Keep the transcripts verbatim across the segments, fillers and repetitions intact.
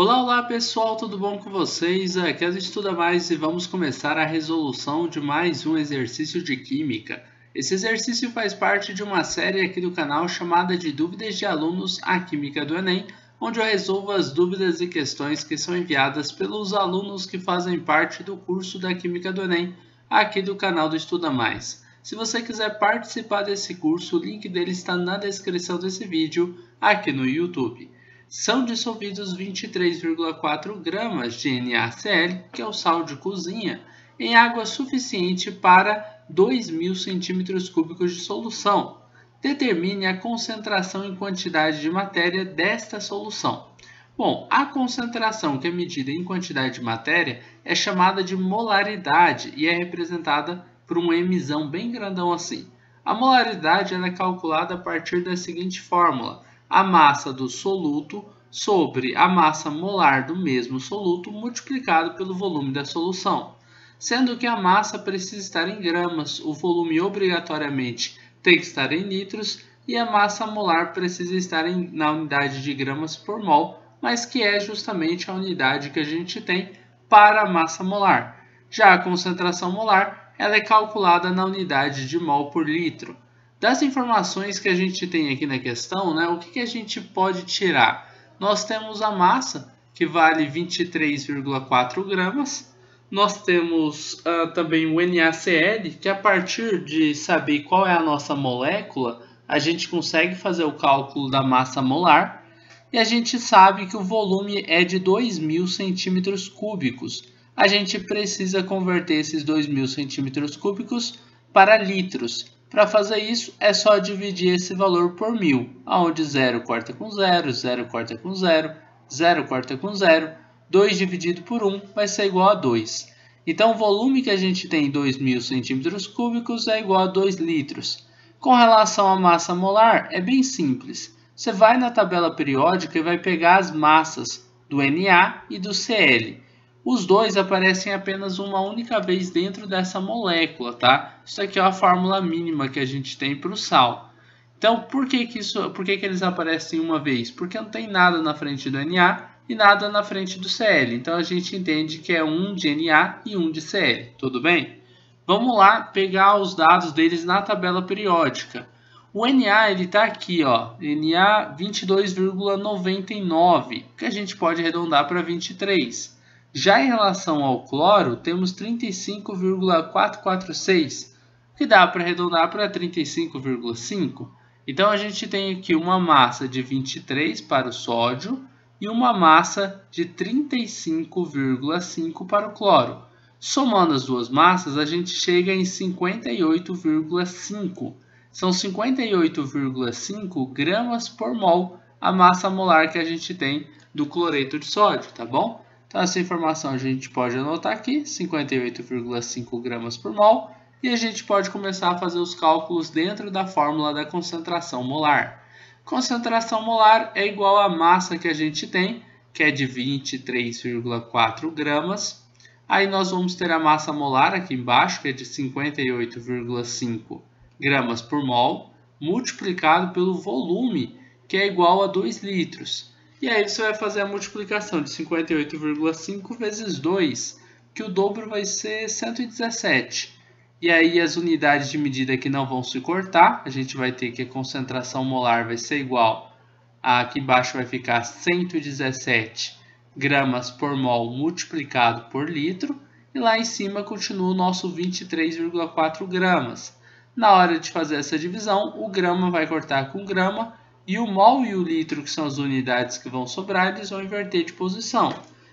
Olá, olá pessoal, tudo bom com vocês? Aqui é o Estuda Mais e vamos começar a resolução de mais um exercício de Química. Esse exercício faz parte de uma série aqui do canal chamada de Dúvidas de Alunos à Química do Enem, onde eu resolvo as dúvidas e questões que são enviadas pelos alunos que fazem parte do curso da Química do Enem, aqui do canal do Estuda Mais. Se você quiser participar desse curso, o link dele está na descrição desse vídeo, aqui no YouTube. São dissolvidos vinte e três vírgula quatro gramas de NaCl, que é o sal de cozinha, em água suficiente para dois mil centímetros cúbicos de solução. Determine a concentração em quantidade de matéria desta solução. Bom, a concentração que é medida em quantidade de matéria é chamada de molaridade e é representada por um Mzão bem grandão assim. A molaridade ela é calculada a partir da seguinte fórmula: a massa do soluto sobre a massa molar do mesmo soluto multiplicado pelo volume da solução. Sendo que a massa precisa estar em gramas, o volume obrigatoriamente tem que estar em litros e a massa molar precisa estar em, na unidade de gramas por mol, mas que é justamente a unidade que a gente tem para a massa molar. Já a concentração molar ela é calculada na unidade de mol por litro. Das informações que a gente tem aqui na questão, né, o que, que a gente pode tirar? Nós temos a massa, que vale vinte e três vírgula quatro gramas. Nós temos uh, também o NaCl, que a partir de saber qual é a nossa molécula, a gente consegue fazer o cálculo da massa molar. E a gente sabe que o volume é de dois mil centímetros cúbicos. A gente precisa converter esses dois mil centímetros cúbicos para litros. Para fazer isso, é só dividir esse valor por mil, onde zero corta com zero, zero corta com zero, zero corta com zero, dois dividido por um vai ser igual a dois. Então, o volume que a gente tem em dois mil centímetros cúbicos é igual a dois litros. Com relação à massa molar, é bem simples. Você vai na tabela periódica e vai pegar as massas do Na e do Cl. Os dois aparecem apenas uma única vez dentro dessa molécula, tá? Isso aqui é a fórmula mínima que a gente tem para o sal. Então, por que que isso, por que que eles aparecem uma vez? Porque não tem nada na frente do Na e nada na frente do Cl. Então, a gente entende que é um de Na e um de Cl, tudo bem? Vamos lá pegar os dados deles na tabela periódica. O Na está aqui, ó, Na vinte e dois vírgula noventa e nove, que a gente pode arredondar para vinte e três. Já em relação ao cloro, temos trinta e cinco vírgula quatrocentos e quarenta e seis, que dá para arredondar para trinta e cinco vírgula cinco. Então, a gente tem aqui uma massa de vinte e três para o sódio e uma massa de trinta e cinco vírgula cinco para o cloro. Somando as duas massas, a gente chega em cinquenta e oito vírgula cinco. São cinquenta e oito vírgula cinco gramas por mol a massa molar que a gente tem do cloreto de sódio, tá bom? Então, essa informação a gente pode anotar aqui, cinquenta e oito vírgula cinco gramas por mol, e a gente pode começar a fazer os cálculos dentro da fórmula da concentração molar. Concentração molar é igual à massa que a gente tem, que é de vinte e três vírgula quatro gramas. Aí nós vamos ter a massa molar aqui embaixo, que é de cinquenta e oito vírgula cinco gramas por mol, multiplicado pelo volume, que é igual a dois litros. E aí você vai fazer a multiplicação de cinquenta e oito vírgula cinco vezes dois, que o dobro vai ser cento e dezessete. E aí as unidades de medida que não vão se cortar, a gente vai ter que a concentração molar vai ser igual a, aqui embaixo vai ficar cento e dezessete gramas por mol multiplicado por litro, e lá em cima continua o nosso vinte e três vírgula quatro gramas. Na hora de fazer essa divisão, o grama vai cortar com grama, e o mol e o litro, que são as unidades que vão sobrar, eles vão inverter de posição.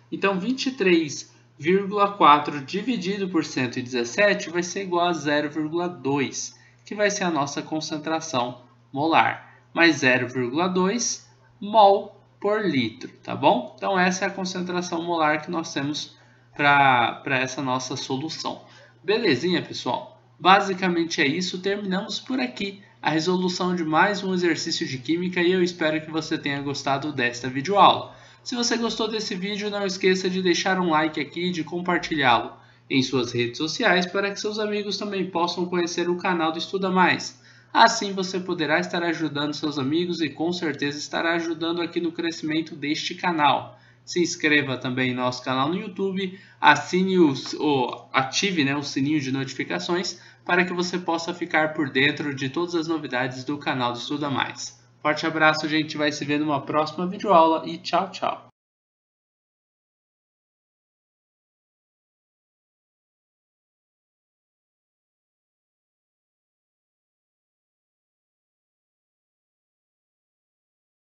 Então, vinte e três vírgula quatro dividido por cento e dezessete vai ser igual a zero vírgula dois, que vai ser a nossa concentração molar, mais zero vírgula dois mol por litro, tá bom? Então, essa é a concentração molar que nós temos para essa nossa solução. Belezinha, pessoal? Basicamente é isso, terminamos por aqui a resolução de mais um exercício de Química e eu espero que você tenha gostado desta videoaula. Se você gostou desse vídeo, não esqueça de deixar um like aqui e de compartilhá-lo em suas redes sociais para que seus amigos também possam conhecer o canal do Estuda Mais. Assim você poderá estar ajudando seus amigos e com certeza estará ajudando aqui no crescimento deste canal. Se inscreva também no nosso canal no YouTube, assine os, ou ative né, o sininho de notificações para que você possa ficar por dentro de todas as novidades do canal do Estuda Mais. Forte abraço, gente. Vai se ver numa próxima videoaula e tchau, tchau.